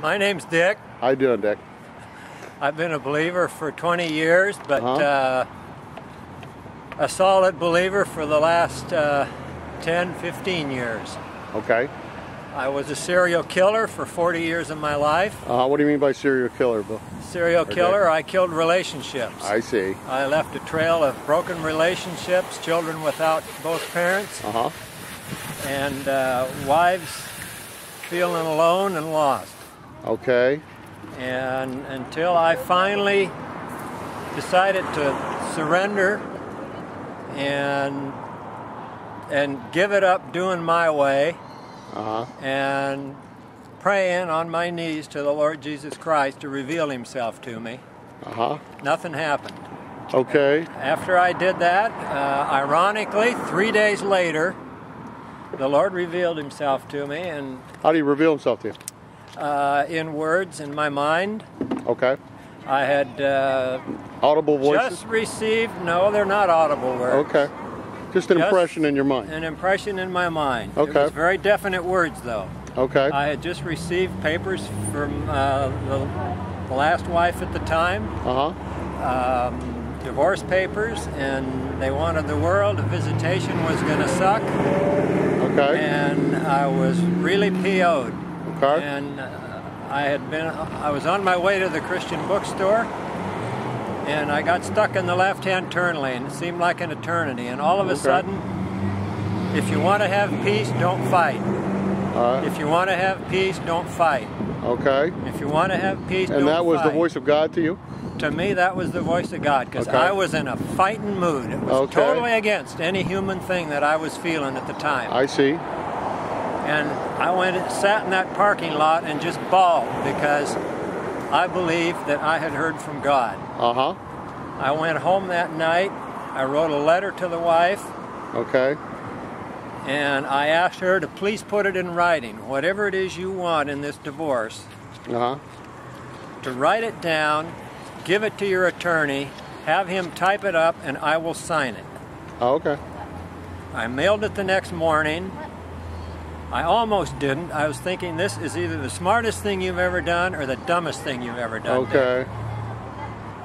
My name's Dick. How you doing, Dick? I've been a believer for 20 years, but a solid believer for the last 10, 15 years. Okay. I was a serial killer for 40 years of my life. What do you mean by serial killer, Bill? Serial killer, I killed relationships. I see. I left a trail of broken relationships, children without both parents, and wives feeling alone and lost. Okay. And until I finally decided to surrender and give it up doing my way. And praying on my knees to the Lord Jesus Christ to reveal himself to me. Nothing happened. Okay. And after I did that, ironically, 3 days later, the Lord revealed himself to me. And how did he reveal himself to you? In words, in my mind. Okay. I had audible voices? Just received, no, they're not audible words. Okay. Just an impression in your mind. An impression in my mind. Okay. It was very definite words, though. Okay. I had just received papers from the last wife at the time. Divorce papers, and they wanted the world. A visitation was going to suck. Okay. And I was really PO'd. Okay. And I was on my way to the Christian bookstore. And I got stuck in the left-hand turn lane. It seemed like an eternity. And all of a sudden, if you want to have peace, don't fight. If you want to have peace, don't fight. Okay. If you want to have peace, don't fight. And that was the voice of God to you? To me, that was the voice of God, because I was in a fighting mood. It was totally against any human thing that I was feeling at the time. I see. And I went and sat in that parking lot and just bawled, because I believed that I had heard from God. I went home that night. I wrote a letter to the wife. Okay. And I asked her to please put it in writing, whatever it is you want in this divorce. To write it down, give it to your attorney, have him type it up, and I will sign it. I mailed it the next morning. I almost didn't. I was thinking, this is either the smartest thing you've ever done or the dumbest thing you've ever done. Dick.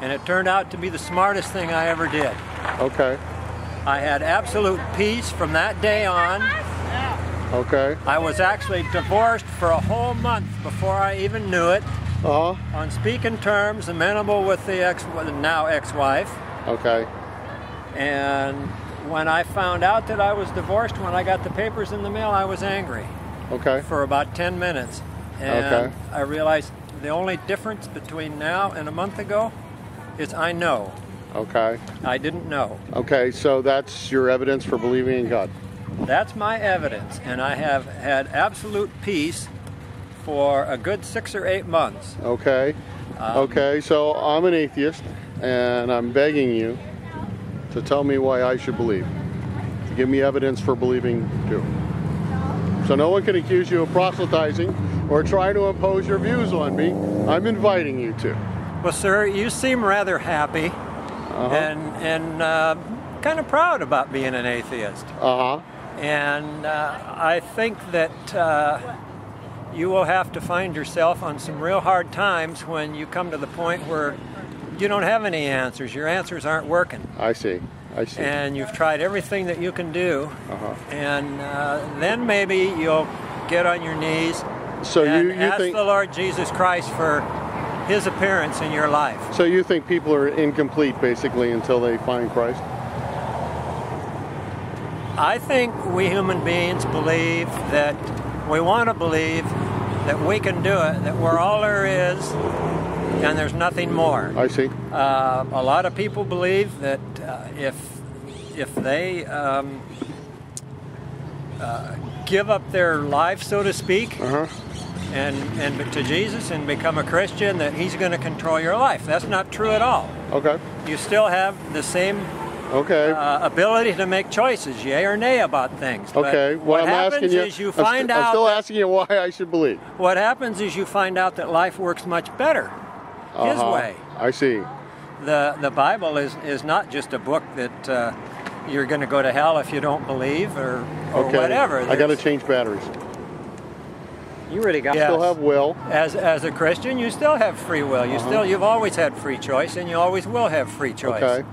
And it turned out to be the smartest thing I ever did. I had absolute peace from that day on. I was actually divorced for a whole month before I even knew it. On speaking terms, amenable with the now ex-wife. And when I found out that I was divorced, when I got the papers in the mail, I was angry. For about 10 minutes. And I realized the only difference between now and a month ago is I know. I didn't know. So that's your evidence for believing in God? That's my evidence. And I have had absolute peace for a good 6 or 8 months. So I'm an atheist, and I'm begging you to tell me why I should believe. To give me evidence for believing too. So no one can accuse you of proselytizing or try to impose your views on me. I'm inviting you to. Well, sir, you seem rather happy and kind of proud about being an atheist. And I think that you will have to find yourself on some real hard times when you come to the point where you don't have any answers. Your answers aren't working. I see. I see. And you've tried everything that you can do. And then maybe you'll get on your knees and ask the Lord Jesus Christ for his appearance in your life. So you think people are incomplete, basically, until they find Christ? I think we human beings believe that we want to believe that we can do it, that we're all there is, and there's nothing more. I see. A lot of people believe that if they give up their life, so to speak, and to Jesus and become a Christian, that he's going to control your life. That's not true at all. You still have the same ability to make choices, yay or nay, about things. But what happens is you find out... I'm still asking you why I should believe. What happens is you find out that life works much better. His way. I see. The Bible is not just a book that you're going to go to hell if you don't believe or whatever. I got to change batteries. You really got still have will. As a Christian, you still have free will. You you've always had free choice, and you always will have free choice. Okay.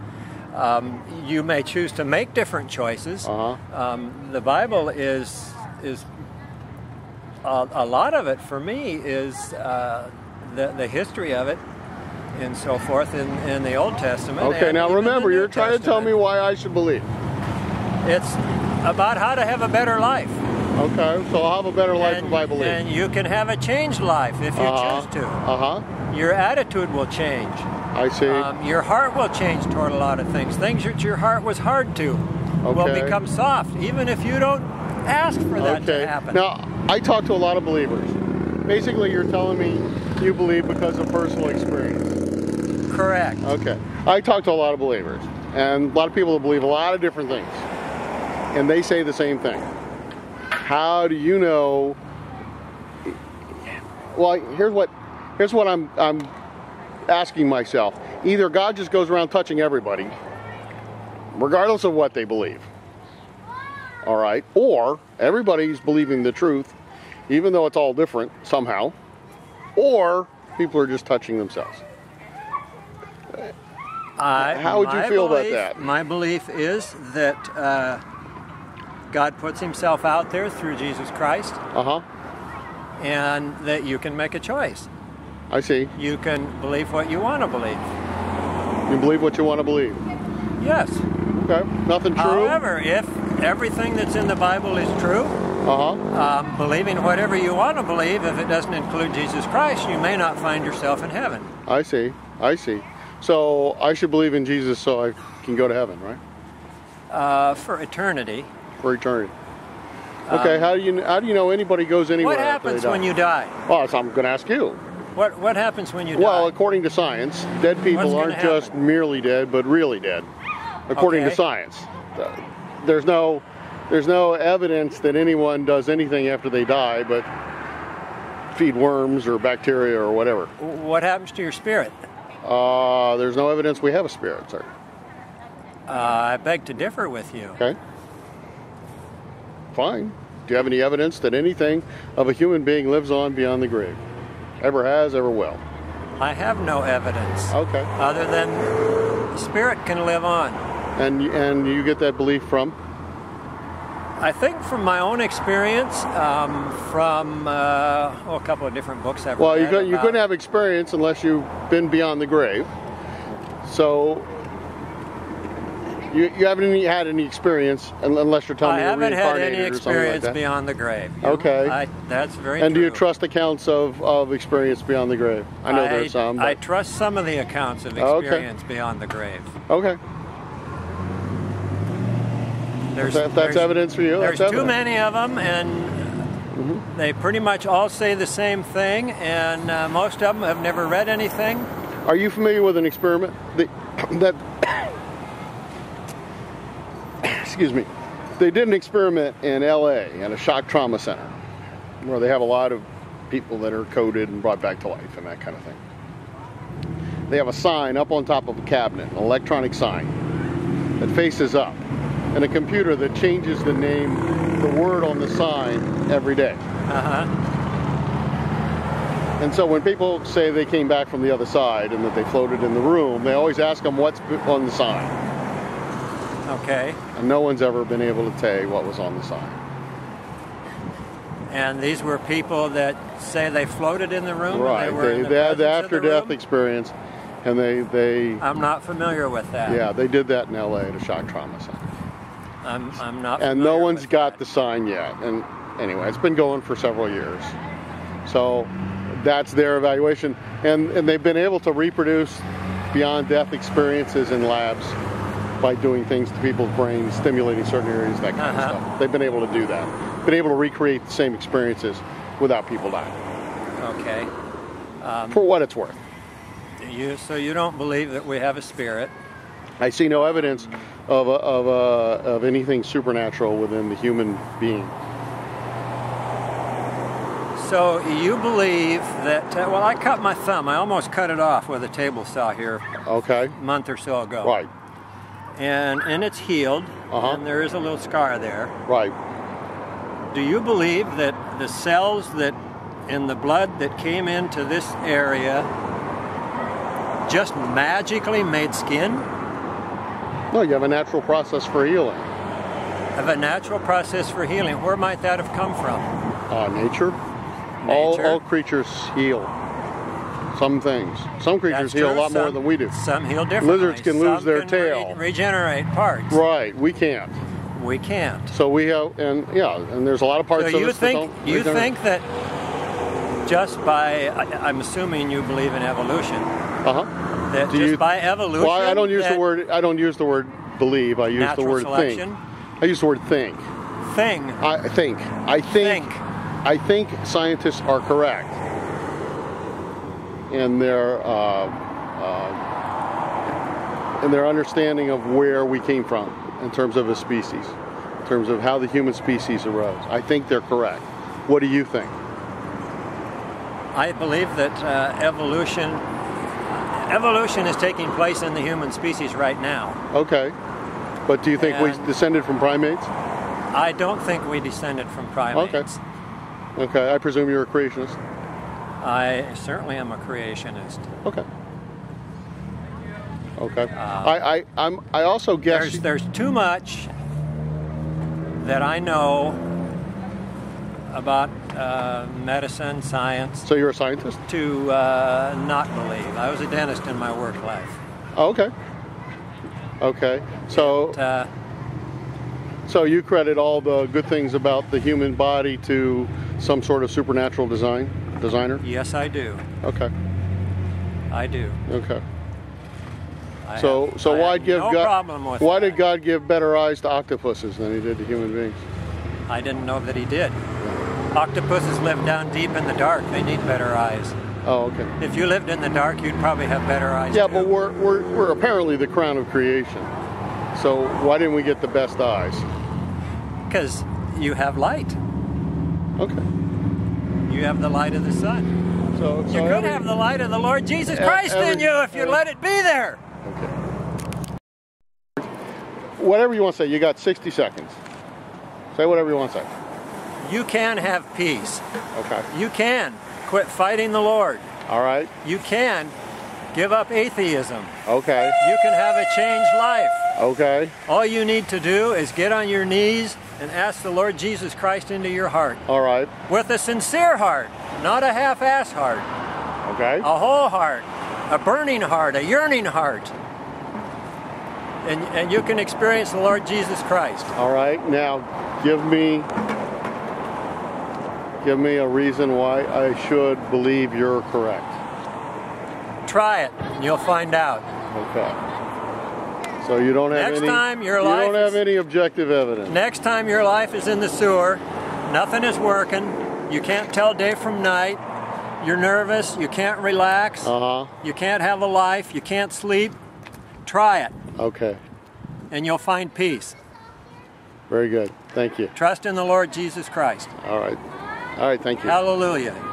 You may choose to make different choices. The Bible is a lot of it for me is the history of it and so forth in the Old Testament. Okay, now remember, you're trying to tell me why I should believe. It's about how to have a better life. Okay, so I'll have a better life if I believe. And you can have a changed life if you choose to. Your attitude will change. I see. Your heart will change toward a lot of things. Things that your heart was hard to will become soft, even if you don't ask for that to happen. Now, I talk to a lot of believers. Basically, you're telling me you believe because of personal experience. Correct. Okay. I talk to a lot of believers, and a lot of people that believe a lot of different things, and they say the same thing. How do you know? Well, here's what I'm asking myself. Either God just goes around touching everybody, regardless of what they believe, all right, or everybody's believing the truth, even though it's all different somehow, or people are just touching themselves. How would you feel about that? My belief is that God puts himself out there through Jesus Christ, and that you can make a choice. I see. You can believe what you want to believe. You believe what you want to believe? Yes. Okay, nothing true? However, if everything that's in the Bible is true, believing whatever you want to believe, if it doesn't include Jesus Christ, you may not find yourself in heaven. I see, I see. So I should believe in Jesus so I can go to heaven, right? For eternity. For eternity. Okay, how do you know anybody goes anywhere? What happens when you die? Well, that's what I'm going to ask you. What happens when you die? Well, according to science, dead people aren't just merely dead, but really dead. According to science, there's no evidence that anyone does anything after they die, but feed worms or bacteria or whatever. What happens to your spirit? There's no evidence we have a spirit, sir. I beg to differ with you. Okay. Fine. Do you have any evidence that anything of a human being lives on beyond the grave? Ever has, ever will? I have no evidence. Okay. Other than the spirit can live on. And you get that belief from? I think from my own experience, from a couple of different books I've read about. Well, you couldn't have experience unless you've been beyond the grave. So you haven't had any experience unless you're telling me you're reincarnated or something like that. I haven't had any experience beyond the grave. Okay. That's very true. And do you trust accounts of experience beyond the grave? I know there's some. I trust some of the accounts of experience beyond the grave. Okay. That's evidence for you? There's too many of them, and they pretty much all say the same thing, and most of them have never read anything. Are you familiar with an experiment excuse me, they did an experiment in LA at a shock trauma center where they have a lot of people that are coded and brought back to life and that kind of thing. They have a sign up on top of a cabinet, an electronic sign that faces up, and a computer that changes the name, the word on the sign every day. And so when people say they came back from the other side and that they floated in the room, they always ask them what's on the sign. Okay. And no one's ever been able to tell you what was on the sign. And these were people that say they floated in the room? Right. They had the after-death experience, and they... I'm not familiar with that. Yeah, they did that in L.A. at a shock trauma center. I'm not familiar. And no one's got the sign yet. And anyway, it's been going for several years. So that's their evaluation. And they've been able to reproduce beyond-death experiences in labs by doing things to people's brains, stimulating certain areas, that kind of stuff. They've been able to do that. Been able to recreate the same experiences without people dying. Okay. For what it's worth. So you don't believe that we have a spirit? I see no evidence of anything supernatural within the human being. So you believe that, well, I cut my thumb. I almost cut it off with a table saw here a month or so ago. Right. And it's healed, and there is a little scar there. Right. Do you believe that the cells that and the blood that came into this area just magically made skin? No, you have a natural process for healing. Have a natural process for healing. Where might that have come from? Nature. All creatures heal. Some things. Some creatures heal a lot more than we do. Some heal differently. Lizards can lose their tail. Regenerate parts. Right. We can't. We can't. So we have, and yeah, and there's a lot of parts of us that don't regenerate. You think that just by, I'm assuming you believe in evolution. Uh-huh. That just by evolution. Well, I don't use the word. I don't use the word believe. I use the word think. I use the word think. Thing. I think. I think. I think scientists are correct in their understanding of where we came from, in terms of a species, in terms of how the human species arose. I think they're correct. What do you think? I believe that evolution is taking place in the human species right now. Okay. But do you think we descended from primates? I don't think we descended from primates. Okay. Okay. I presume you're a creationist. I certainly am a creationist. Okay. Okay. I also guess there's too much that I know about medicine, science. So you're a scientist? To not believe. I was a dentist in my work life. Oh, okay. Okay. So. And, so you credit all the good things about the human body to some sort of supernatural designer? Yes, I do. Okay. I do. Okay. So why give God? Why did God give better eyes to octopuses than He did to human beings? I didn't know that He did. Octopuses live down deep in the dark. They need better eyes. Oh, okay. If you lived in the dark, you'd probably have better eyes. Yeah, but we're apparently the crown of creation. So why didn't we get the best eyes? Because you have light. Okay. You have the light of the sun. So you could have the light of the Lord Jesus Christ in you if you let it be there. Okay. Whatever you want to say, you got 60 seconds. Say whatever you want to say. You can have peace. Okay. You can quit fighting the Lord. All right. You can give up atheism. Okay. You can have a changed life. Okay. All you need to do is get on your knees and ask the Lord Jesus Christ into your heart. All right. With a sincere heart, not a half-ass heart. Okay. A whole heart, a burning heart, a yearning heart. And you can experience the Lord Jesus Christ. All right. Now, give me a reason why I should believe you're correct. Try it, and you'll find out. Okay. So you don't have any objective evidence. Next time your life is in the sewer, nothing is working, you can't tell day from night, you're nervous, you can't relax, you can't have a life, you can't sleep, try it. Okay. And you'll find peace. Very good. Thank you. Trust in the Lord Jesus Christ. All right. All right, thank you. Hallelujah.